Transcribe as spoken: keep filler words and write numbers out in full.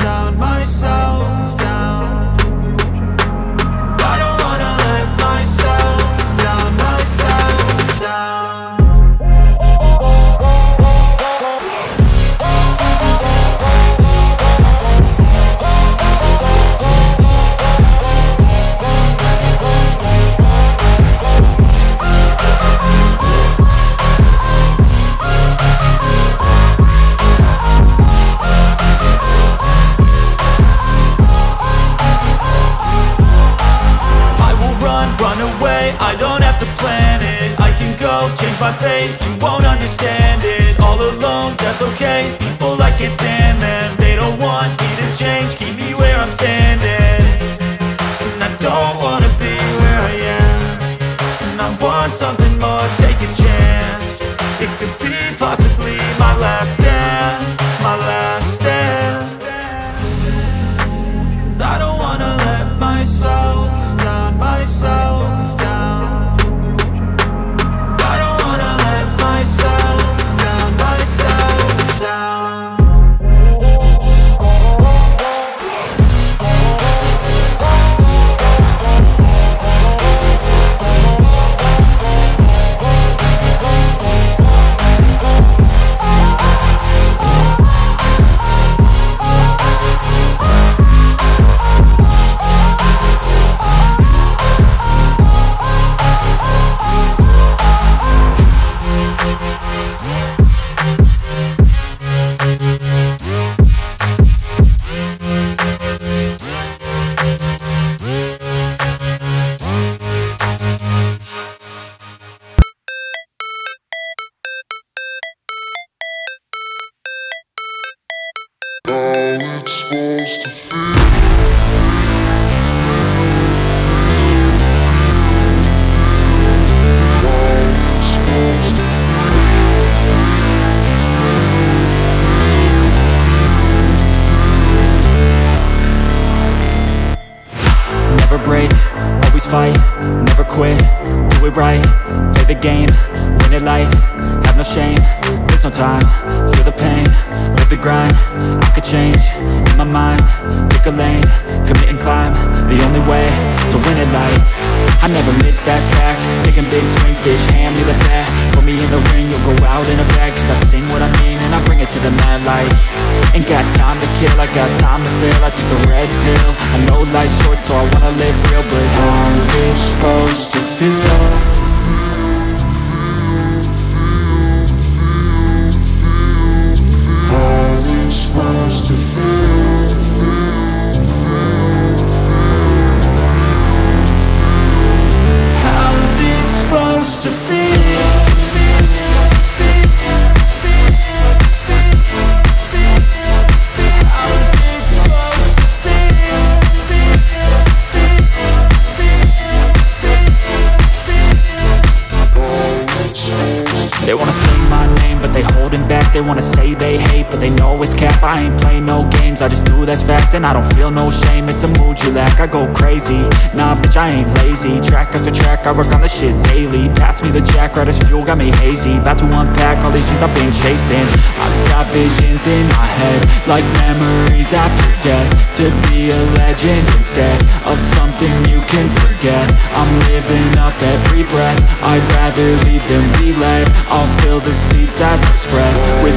down, myself down. I don't wanna let myself down, myself down. I don't have to plan it, I can go change my fate. You won't understand it, all alone, that's okay. People, I can't stand them, they don't want me to change, keep me where I'm standing. And I don't wanna be where I am, and I want something more, take a chance. It could be possibly my last dance, my last dance. And I don't wanna let myself down, myself. And I don't feel no shame, it's a mood you lack. I go crazy, nah bitch I ain't lazy. Track after track, I work on this shit daily. Pass me the jack, right as fuel, got me hazy. About to unpack all these things I've been chasing. I've got visions in my head, like memories after death. To be a legend instead of something you can forget. I'm living up every breath, I'd rather lead than be led. I'll fill the seats as I spread, with